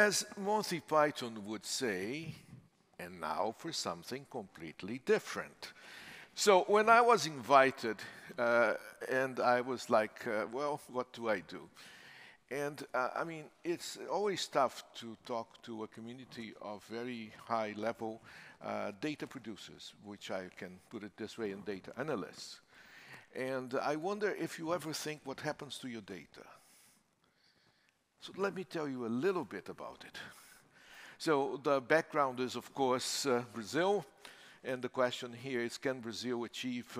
As Monty Python would say, and now for something completely different. So when I was invited, and I was like, well, what do I do? And I mean, it's always tough to talk to a community of very high level data producers, which I can put it this way, and data analysts. And I wonder if you ever think what happens to your data. So let me tell you a little bit about it. So the background is, of course, Brazil. And the question here is, can Brazil achieve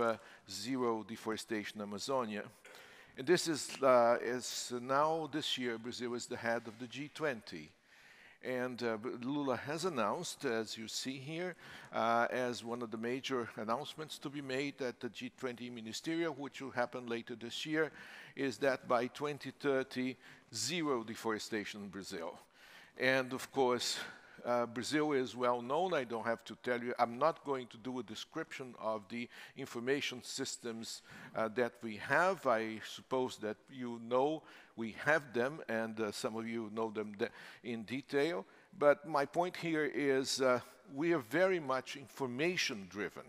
zero deforestation in Amazonia? And this is now, this year, Brazil is the head of the G20. And Lula has announced, as you see here, as one of the major announcements to be made at the G20 ministerial, which will happen later this year, is that by 2030, zero deforestation in Brazil. And of course, Brazil is well known. I don't have to tell you. I'm not going to do a description of the information systems that we have. I suppose that you know we have them, and some of you know them in detail. But my point here is we are very much information-driven.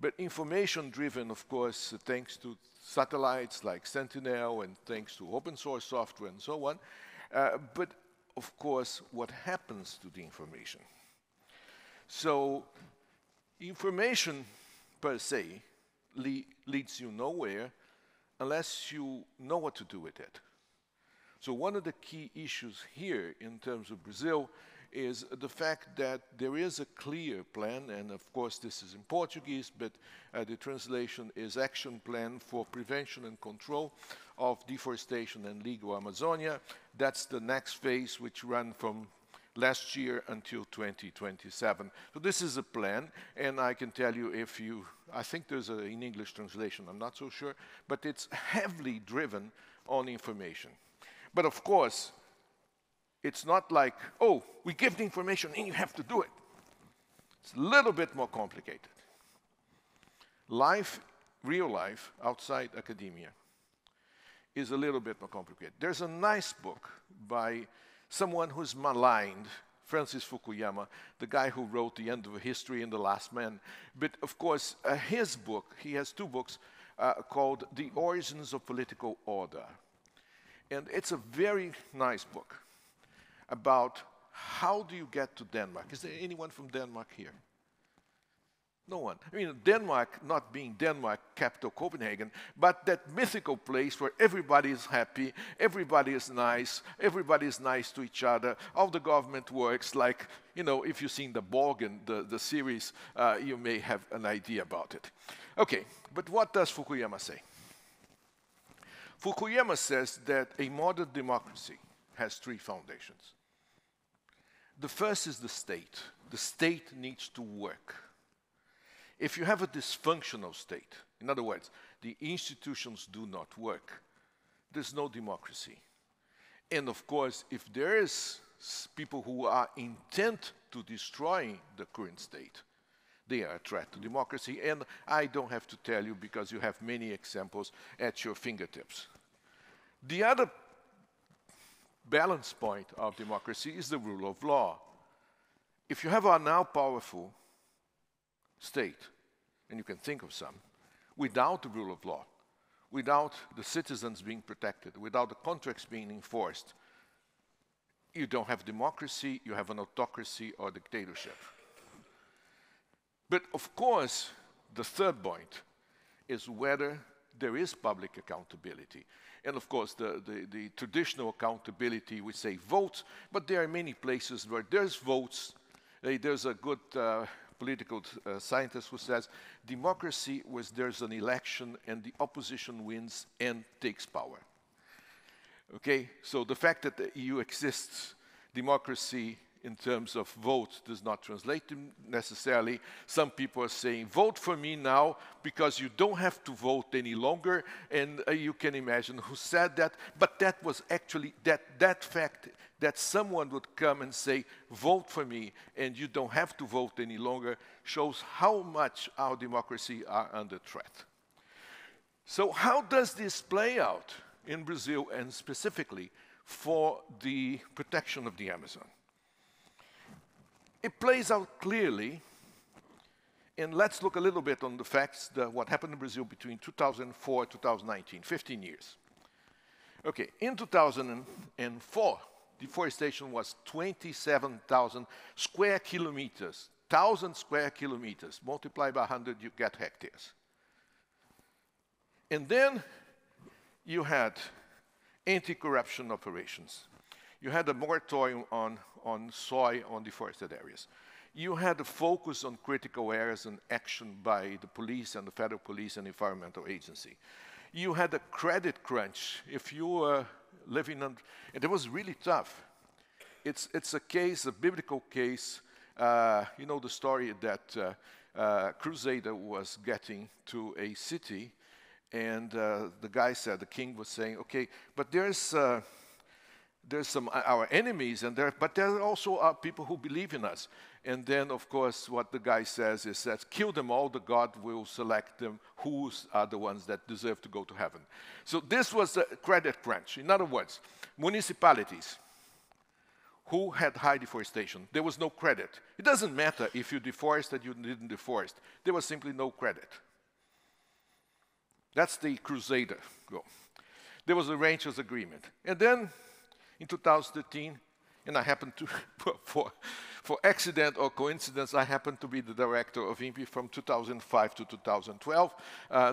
But information-driven, of course, thanks to satellites like Sentinel and thanks to open-source software and so on. But of course, what happens to the information. So information per se leads you nowhere unless you know what to do with it. So one of the key issues here in terms of Brazil is the fact that there is a clear plan, and of course this is in Portuguese, but the translation is Action Plan for Prevention and Control of Deforestation and Legal Amazonia. That's the next phase, which ran from last year until 2027. So this is a plan, and I can tell you if you, I think there's an English translation, I'm not so sure, but it's heavily driven on information. But of course, it's not like, oh, we give the information and you have to do it. It's a little bit more complicated. Life, real life, outside academia is a little bit more complicated. There's a nice book by someone who's maligned, Francis Fukuyama, the guy who wrote The End of History and The Last Man. But of course, his book, he has two books called The Origins of Political Order. And it's a very nice book about how do you get to Denmark. Is there anyone from Denmark here? No one. I mean, Denmark not being Denmark, capital Copenhagen, but that mythical place where everybody is happy, everybody is nice to each other, all the government works like, you know, if you've seen the Borgen, the series, you may have an idea about it. Okay, but what does Fukuyama say? Fukuyama says that a modern democracy has three foundations. The first is the state. The state needs to work. If you have a dysfunctional state, in other words, the institutions do not work, there's no democracy. And of course, if there is people who are intent to destroy the current state, they are a threat to democracy. And I don't have to tell you because you have many examples at your fingertips. The other balance point of democracy is the rule of law. If you have a now powerful state, and you can think of some, without the rule of law, without the citizens being protected, without the contracts being enforced, you don't have democracy, you have an autocracy or dictatorship. But of course, the third point is whether there is public accountability. And of course, the traditional accountability, we say votes, but there are many places where there's votes. There's a good political scientist who says, democracy was there's an election and the opposition wins and takes power. Okay, so the fact that the EU exists, democracy in terms of vote does not translate to necessarily. Some people are saying, vote for me now because you don't have to vote any longer, and you can imagine who said that, but that was actually that fact that someone would come and say, vote for me and you don't have to vote any longer, shows how much our democracy are under threat. So how does this play out in Brazil and specifically for the protection of the Amazon. It plays out clearly, and let's look a little bit on the facts that what happened in Brazil between 2004 and 2019, 15 years. Okay, in 2004, deforestation was 27,000 square kilometers, 1,000 square kilometers, multiplied by 100, you get hectares. And then you had anti-corruption operations. You had a moratorium on soy on deforested areas. You had a focus on critical areas and action by the police and the federal police and environmental agency. You had a credit crunch. If you were living under, and it was really tough. It's a case, a biblical case. You know the story that Crusader was getting to a city, and the guy said, the king was saying, okay, but there's some our enemies, and there are also people who believe in us. And then, of course, what the guy says is that kill them all, the God will select them, who are the ones that deserve to go to heaven. So this was a credit crunch. In other words, municipalities who had high deforestation, there was no credit. It doesn't matter if you deforested, you didn't deforest. There was simply no credit. That's the Crusader goal. There was a ranchers agreement. And then in 2013, and I happened to, for accident or coincidence, I happened to be the director of INPE from 2005 to 2012.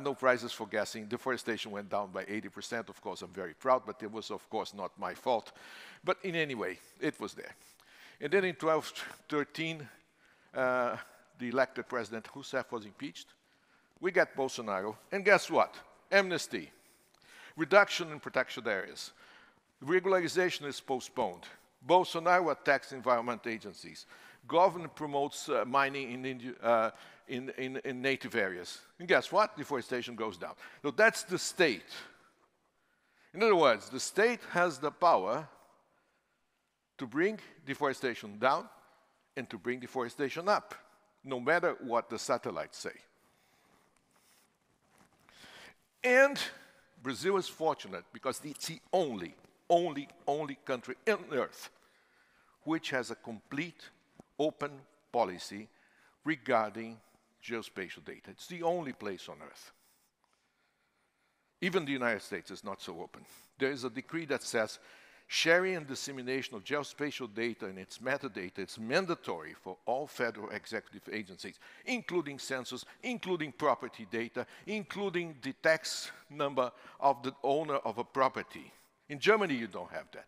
No prizes for guessing. Deforestation went down by 80%. Of course, I'm very proud, but it was, of course, not my fault. But in any way, it was there. And then in 2013, the elected president Rousseff was impeached. We got Bolsonaro. And guess what? Amnesty. Reduction in protected areas. Regularization is postponed. Bolsonaro attacks environment agencies. Government promotes mining in native areas. And guess what? Deforestation goes down. So that's the state. In other words, the state has the power to bring deforestation down and to bring deforestation up, no matter what the satellites say. And Brazil is fortunate because it's the only country on Earth which has a complete open policy regarding geospatial data. It's the only place on Earth. Even the United States is not so open. There is a decree that says sharing and dissemination of geospatial data and its metadata is mandatory for all federal executive agencies, including census, including property data, including the tax number of the owner of a property. In Germany, you don't have that.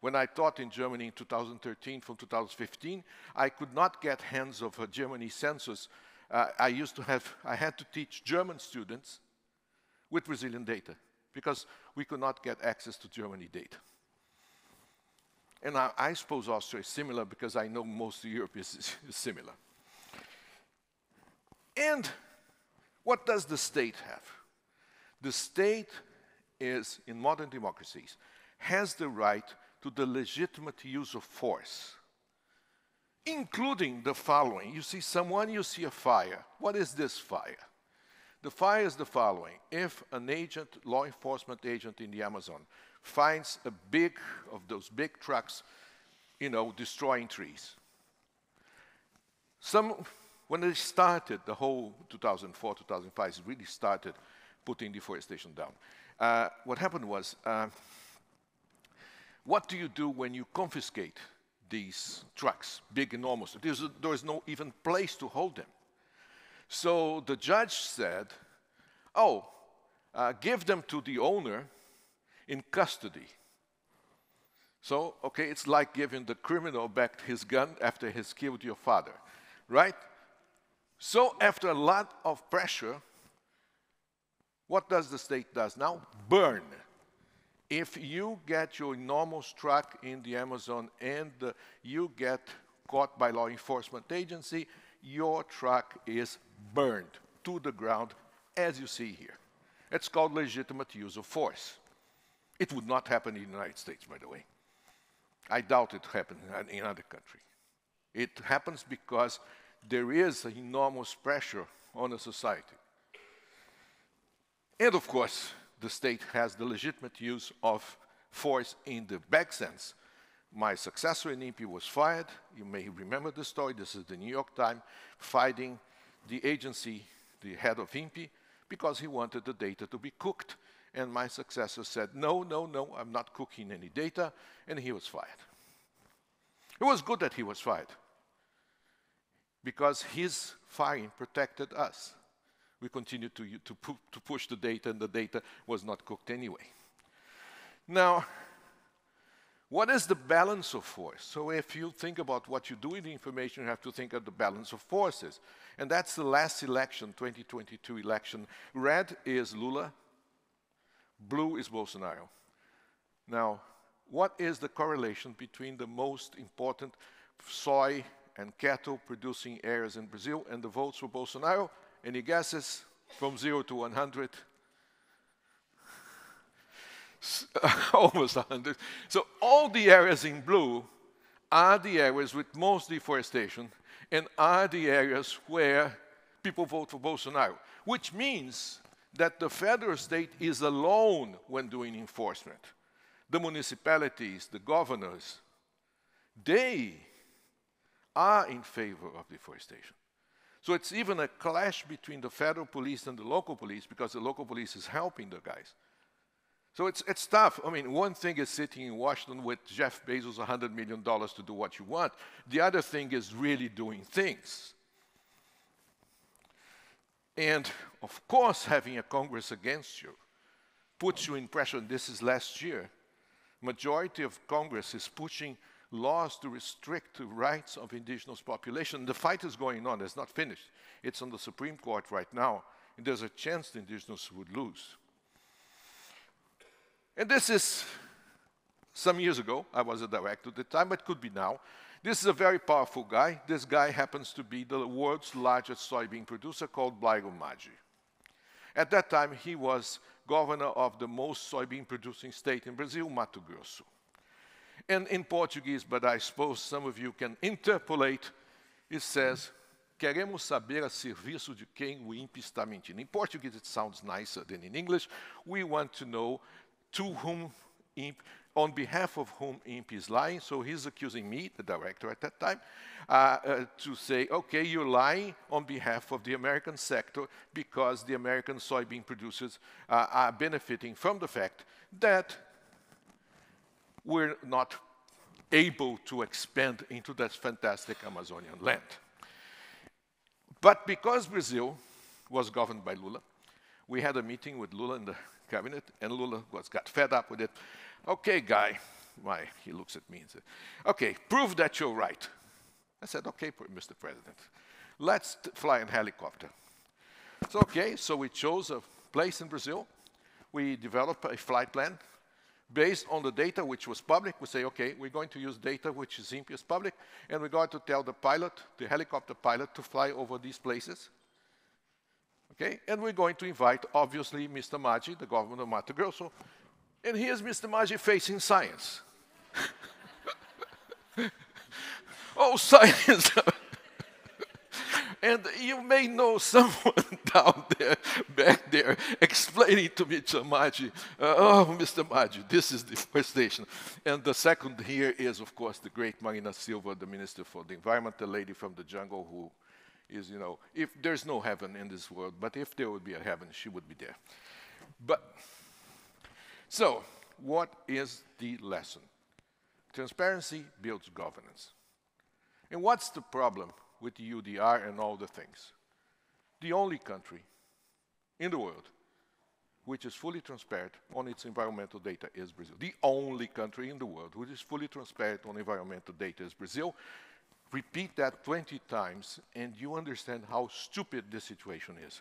When I taught in Germany in 2013 from 2015, I could not get hands of a Germany census. I had to teach German students with Brazilian data because we could not get access to Germany data. And I suppose Austria is similar because I know most of Europe is similar. And what does the state have? The state is, in modern democracies, has the right to the legitimate use of force, including the following. You see someone, you see a fire. What is this fire? The fire is the following. If an agent, law enforcement agent in the Amazon, finds a big, of those big trucks, you know, destroying trees. When they started, the whole 2004, 2005, really started putting deforestation down. What happened was, what do you do when you confiscate these trucks, big, enormous? There is no even place to hold them. So the judge said, oh, give them to the owner in custody. So, okay, it's like giving the criminal back his gun after he's killed your father, right? So after a lot of pressure, what does the state does now? Burn. If you get your enormous truck in the Amazon and you get caught by law enforcement agency, your truck is burned to the ground, as you see here. It's called legitimate use of force. It would not happen in the United States, by the way. I doubt it happened in another country. It happens because there is an enormous pressure on a society. And of course, the state has the legitimate use of force in the back sense. My successor in INPE was fired. You may remember the story. This is the New York Times fighting the agency, the head of INPE, because he wanted the data to be cooked. And my successor said, no, no, no, I'm not cooking any data. And he was fired. It was good that he was fired, because his firing protected us. We continued to push the data, and the data was not cooked anyway. Now, what is the balance of force? So if you think about what you do with the information, you have to think of the balance of forces. And that's the last election, 2022 election. Red is Lula, blue is Bolsonaro. Now, what is the correlation between the most important soy and cattle producing areas in Brazil and the votes for Bolsonaro? Any guesses? From 0 to 100? Almost 100. So all the areas in blue are the areas with most deforestation and are the areas where people vote for Bolsonaro, which means that the federal state is alone when doing enforcement. The municipalities, the governors, they are in favor of deforestation. So it's even a clash between the federal police and the local police, because the local police is helping the guys. So it's tough. I mean, one thing is sitting in Washington with Jeff Bezos, $100 million to do what you want. The other thing is really doing things. And of course, having a Congress against you puts you in pressure. And this is last year. Majority of Congress is pushing laws to restrict the rights of indigenous population. The fight is going on. It's not finished. It's on the Supreme Court right now. And there's a chance the indigenous would lose. And this is some years ago. I was a director at the time, but could be now. This is a very powerful guy. This guy happens to be the world's largest soybean producer, called Blairo Maggi. At that time, he was governor of the most soybean-producing state in Brazil, Mato Grosso. And in Portuguese, but I suppose some of you can interpolate, it says, queremos saber a serviço de quem o INPE está mentindo. In Portuguese, it sounds nicer than in English. We want to know to whom INPE, on behalf of whom INPE is lying. So he's accusing me, the director at that time, to say, okay, you're lying on behalf of the American sector, because the American soybean producers are benefiting from the fact that we're not able to expand into that fantastic Amazonian land. But because Brazil was governed by Lula, we had a meeting with Lula in the cabinet, and Lula got fed up with it. Okay, guy, why? He looks at me and says, okay, prove that you're right. I said, okay, Mr. President, let's fly in helicopter. So, okay, so we chose a place in Brazil. We developed a flight plan. Based on the data which was public, we say, okay, we're going to use data which is INPE is public, and we're going to tell the pilot, the helicopter pilot, to fly over these places. Okay, and we're going to invite, obviously, Mr. Maggi, the governor of Mato Grosso, and here's Mr. Maggi facing science. Oh, science! And you may know someone down there, back there, explaining to Mr. Maggi, oh, Mr. Maggi, this is deforestation. And the second here is, of course, the great Marina Silva, the Minister for the Environment, the lady from the jungle who is, you know, if there's no heaven in this world, but if there would be a heaven, she would be there. But, so, what is the lesson? Transparency builds governance. And what's the problem with the UDR and all the things? The only country in the world which is fully transparent on its environmental data is Brazil. The only country in the world which is fully transparent on environmental data is Brazil. Repeat that 20 times and you understand how stupid this situation is.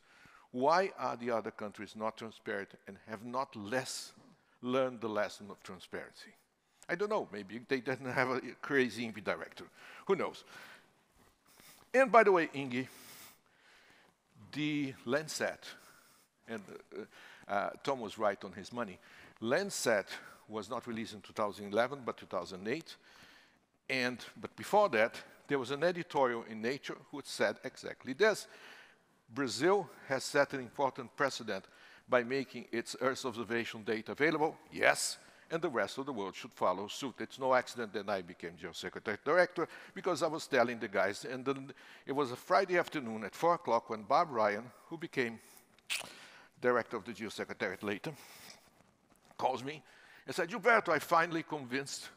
Why are the other countries not transparent and have not learned the lesson of transparency? I don't know, maybe they didn't have a crazy INPE director, who knows? And by the way, Inge, the Landsat, and Tom was right on his money, Landsat was not released in 2011, but 2008. But before that, there was an editorial in Nature which said exactly this. Brazil has set an important precedent by making its Earth observation data available, yes, and the rest of the world should follow suit. It's no accident that I became Geosecretariat Director, because I was telling the guys, and then it was a Friday afternoon at 4 o'clock when Bob Ryan, who became Director of the Geosecretariat later, calls me and said, Gilberto, I finally convinced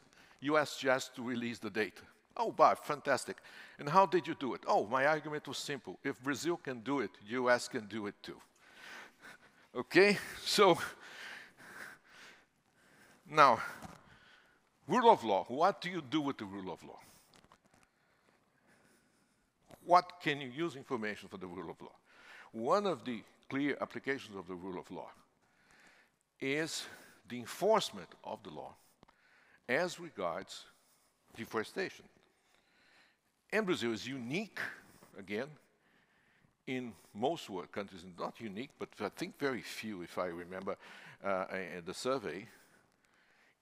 USGS to release the data. Oh, Bob, fantastic. And how did you do it? Oh, my argument was simple. If Brazil can do it, US can do it too. Okay, so now, rule of law. What do you do with the rule of law? What can you use information for the rule of law? One of the clear applications of the rule of law is the enforcement of the law as regards deforestation. And Brazil is unique, again, in most world countries, and not unique, but I think very few, if I remember the survey,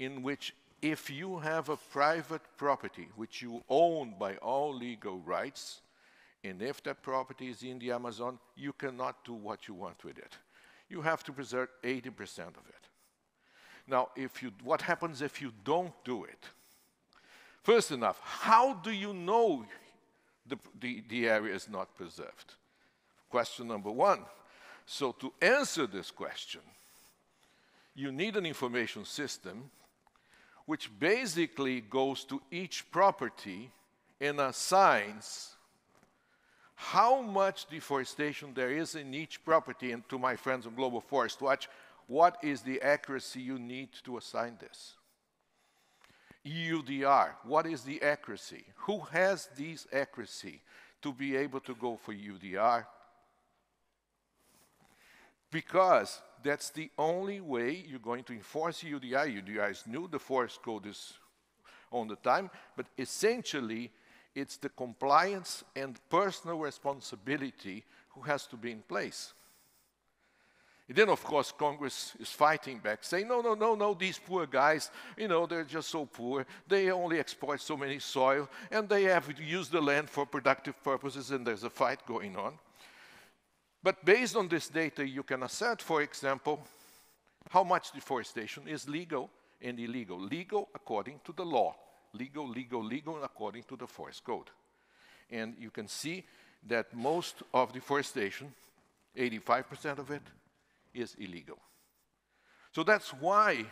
in which if you have a private property which you own by all legal rights, and if that property is in the Amazon, you cannot do what you want with it. You have to preserve 80% of it. Now, what happens if you don't do it? First enough, how do you know the area is not preserved? Question number one. So to answer this question, you need an information system which basically goes to each property and assigns how much deforestation there is in each property. And to my friends on Global Forest Watch, what is the accuracy you need to assign this? EUDR, what is the accuracy? Who has this accuracy to be able to go for UDR? Because that's the only way you're going to enforce UDR. UDR is new, the Forest Code is on the time, but essentially it's the compliance and personal responsibility who has to be in place. And then, of course, Congress is fighting back, saying, no, no, no, no, these poor guys, you know, they're just so poor. They only exploit so many soil, and they have to use the land for productive purposes, and there's a fight going on. But based on this data, you can assert, for example, how much deforestation is legal and illegal. Legal according to the law. Legal, legal, legal according to the Forest Code. And you can see that most of deforestation, 85% of it, is illegal. So that's why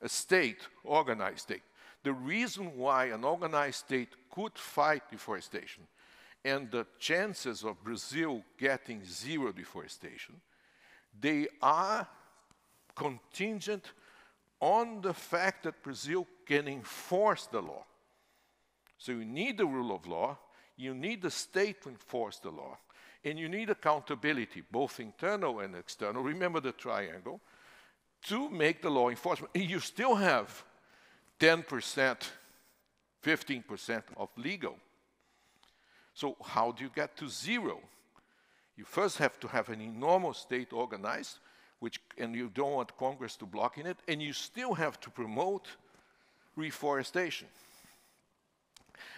a state, organized state, the reason why an organized state could fight deforestation and the chances of Brazil getting zero deforestation, they are contingent on the fact that Brazil can enforce the law. So you need the rule of law, you need the state to enforce the law, and you need accountability, both internal and external, remember the triangle, to make the law enforcement. And you still have 10%, 15% of legal. So how do you get to zero? You first have to have an enormous state organized, and you don't want Congress to block in it, and you still have to promote reforestation.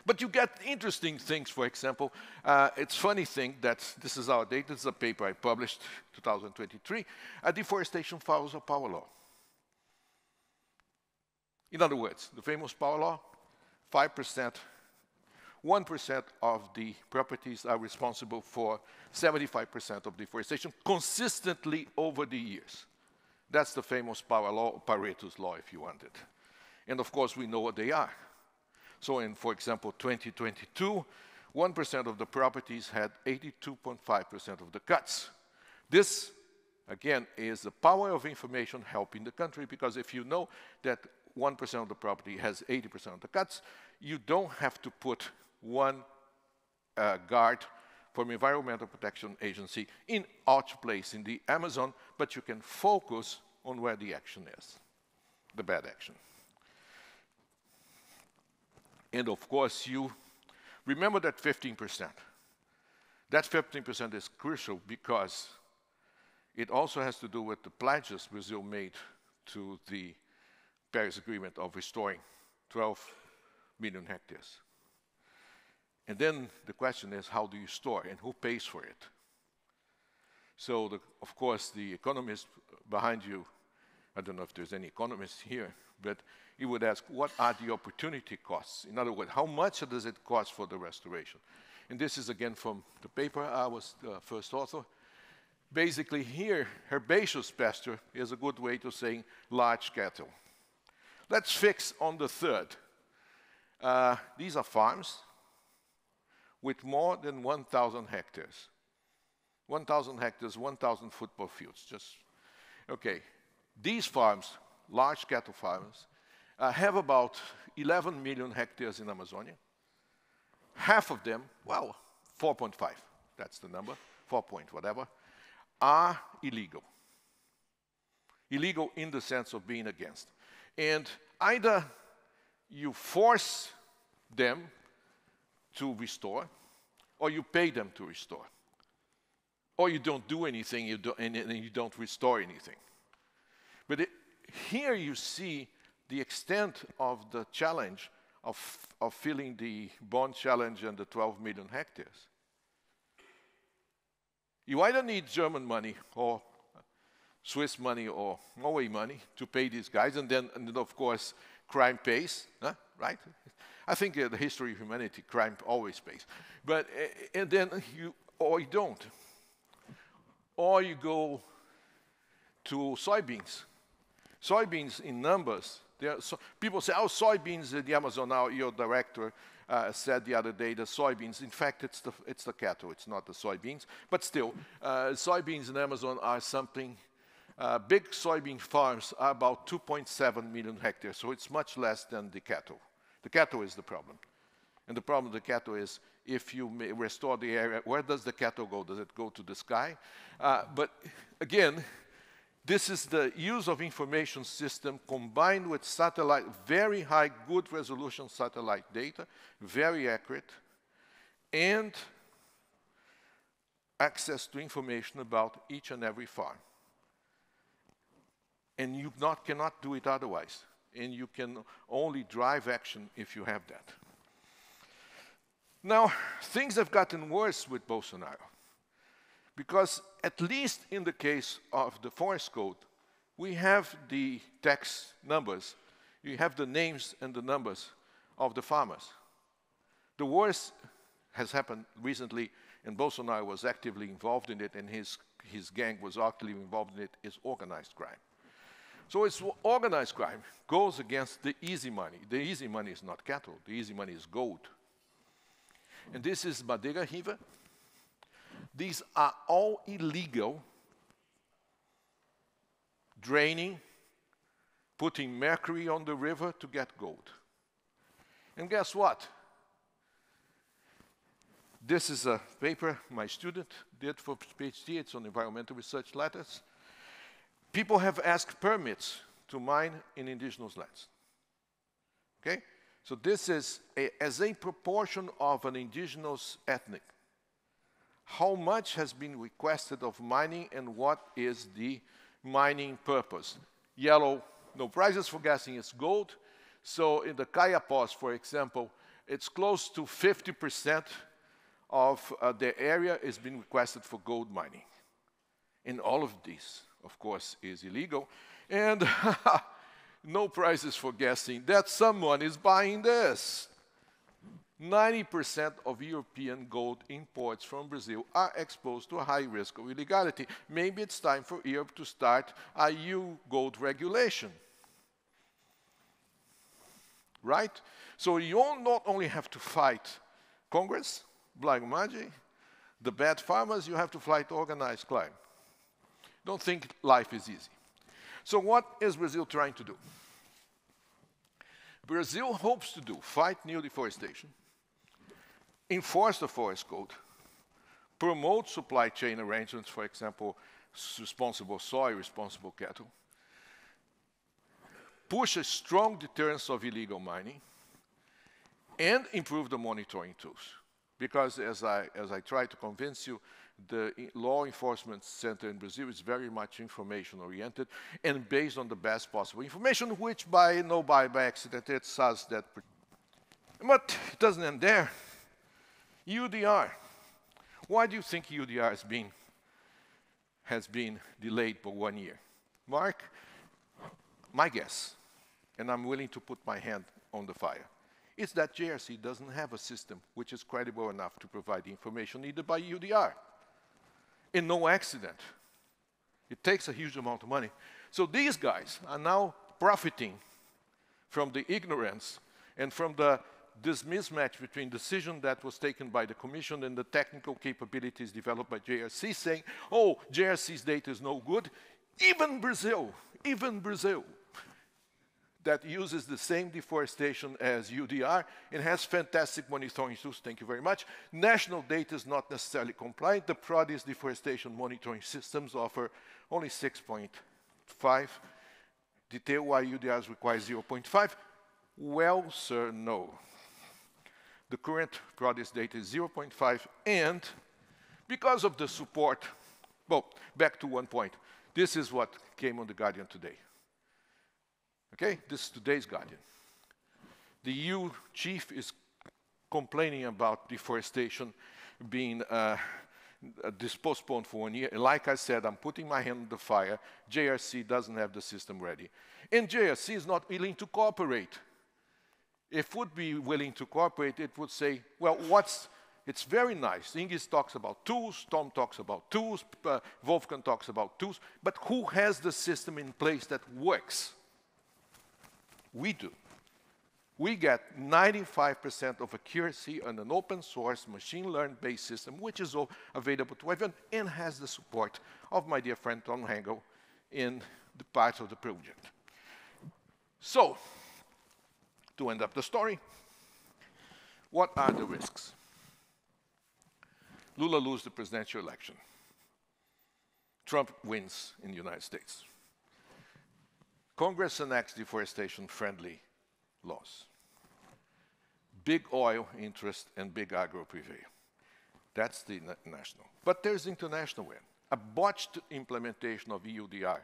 But you get interesting things, for example, it's funny thing that this is our data, this is a paper I published 2023, deforestation follows a power law. In other words, the famous power law, 5%, 1% of the properties are responsible for 75% of deforestation consistently over the years. That's the famous power law, Pareto's law if you want it. And of course we know what they are. So in, for example, 2022, 1% of the properties had 82.5% of the cuts. This, again, is the power of information helping the country, because if you know that 1% of the property has 80% of the cuts, you don't have to put one guard from Environmental Protection Agency in each place in the Amazon, but you can focus on where the action is, the bad action. And of course, you remember that 15%. That 15% is crucial because it also has to do with the pledges Brazil made to the Paris Agreement of restoring 12 million hectares. And then the question is, how do you store and who pays for it? So, of course, the economist behind you I don't know if there's any economists here, but you would ask, what are the opportunity costs? In other words, how much does it cost for the restoration? And this is again from the paper I was the first author. Basically here, herbaceous pasture is a good way to saying large cattle. Let's fix on the third. These are farms with more than 1,000 hectares. 1,000 hectares, 1,000 football fields, just, okay. These farms, large cattle farms, have about 11 million hectares in Amazonia. Half of them, well, 4.5, that's the number, 4 point whatever, are illegal. Illegal in the sense of being against. And either you force them to restore, or you pay them to restore. Or you don't do anything, and you don't restore anything. But here you see the extent of the challenge of filling the bond challenge and the 12 million hectares. You either need German money or Swiss money or Norway money to pay these guys, and then of course, crime pays, huh? Right? I think the history of humanity, crime always pays. But, and then you, or you don't. Or you go to soybeans. Soybeans in numbers, so people say, oh, soybeans in the Amazon. Now your director said the other day the soybeans, in fact, it's the cattle, it's not the soybeans. But still, soybeans in the Amazon are something, big soybean farms are about 2.7 million hectares, so it's much less than the cattle. The cattle is the problem. And the problem with the cattle is, if you may restore the area, where does the cattle go? Does it go to the sky? But again, this is the use of information system combined with satellite, very high, good resolution satellite data, very accurate, and access to information about each and every farm. And you cannot do it otherwise. And you can only drive action if you have that. Now, things have gotten worse with Bolsonaro, because at least in the case of the Forest Code, we have the tax numbers, you have the names and the numbers of the farmers. The worst has happened recently, and Bolsonaro was actively involved in it, and his gang was actively involved in it, is organized crime. So it's organized crime goes against the easy money. The easy money is not cattle, the easy money is gold. And this is Madeira River. These are all illegal, draining, putting mercury on the river to get gold. And guess what? This is a paper my student did for PhD. It's on environmental research letters. People have asked permits to mine in indigenous lands. Okay? So this is as a proportion of an indigenous ethnic. How much has been requested of mining and what is the mining purpose? Yellow, no prices for guessing, it's gold. So in the Kayapos, for example, it's close to 50% of the area has been requested for gold mining. And all of this, of course, is illegal. And no prices for guessing that someone is buying this. 90% of European gold imports from Brazil are exposed to a high risk of illegality. Maybe it's time for Europe to start a EU gold regulation. Right? So you not only have to fight Congress, Blairo Maggi, the bad farmers, you have to fight organized crime. Don't think life is easy. So what is Brazil trying to do? Brazil hopes to fight new deforestation, enforce the Forest Code, promote supply chain arrangements, for example, responsible soy, responsible cattle, push a strong deterrence of illegal mining, and improve the monitoring tools. Because as I try to convince you, the law enforcement center in Brazil is very much information-oriented and based on the best possible information, which by accident, it's us that. But it doesn't end there. UDR. Why do you think UDR has been delayed for 1 year? Mark, my guess, and I'm willing to put my hand on the fire, is that JRC doesn't have a system which is credible enough to provide the information needed by UDR. And no accident. It takes a huge amount of money. So these guys are now profiting from the ignorance and from this mismatch between decision that was taken by the Commission and the technical capabilities developed by JRC, saying, oh, JRC's data is no good. Even Brazil, that uses the same deforestation as UDR and has fantastic monitoring tools, thank you very much. National data is not necessarily compliant. The PRODES deforestation monitoring systems offer only 6.5 detail, while UDRs require 0.5. Well, sir, no. The current PRODES data is 0.5, and because of the support, well, back to one point. This is what came on The Guardian today. Okay, this is today's Guardian. The EU chief is complaining about deforestation being postponed for 1 year. Like I said, I'm putting my hand on the fire. JRC doesn't have the system ready. And JRC is not willing to cooperate. If it would be willing to cooperate, it would say, well, it's very nice. Ingis talks about tools, Tom talks about tools, Wolfgang talks about tools, but who has the system in place that works? We do. We get 95% of accuracy on an open source machine learning based system, which is all available to everyone and has the support of my dear friend Tom Hengel in the part of the project. So, to end up the story, what are the risks? Lula loses the presidential election. Trump wins in the United States. Congress enacts deforestation-friendly laws. Big oil interest and big agro prevail. That's the national. But there's international win. A botched implementation of EUDR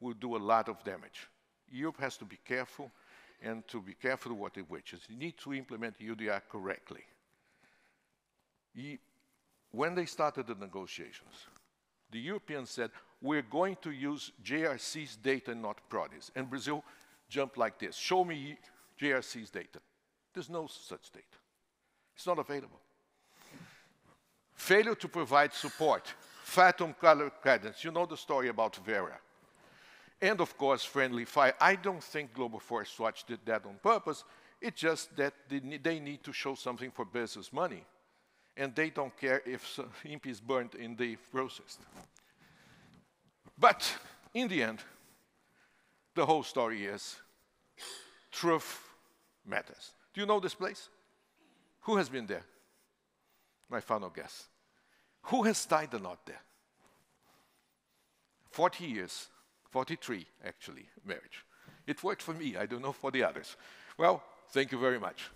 will do a lot of damage. Europe has to be careful, and to be careful what it wishes. You need to implement EUDR correctly. When they started the negotiations, the Europeans said, we're going to use JRC's data, not PRODES. And Brazil jumped like this. Show me JRC's data. There's no such data. It's not available. Failure to provide support. Fatum color credence. You know the story about Vera. And of course, friendly fire. I don't think Global Forest Watch did that on purpose. It's just that they need to show something for business money. And they don't care if INPE is burned in the process. But in the end, the whole story is truth matters. Do you know this place? Who has been there? My final guess. Who has tied the knot there? 40 years, 43 actually, marriage. It worked for me, I don't know for the others. Well, thank you very much.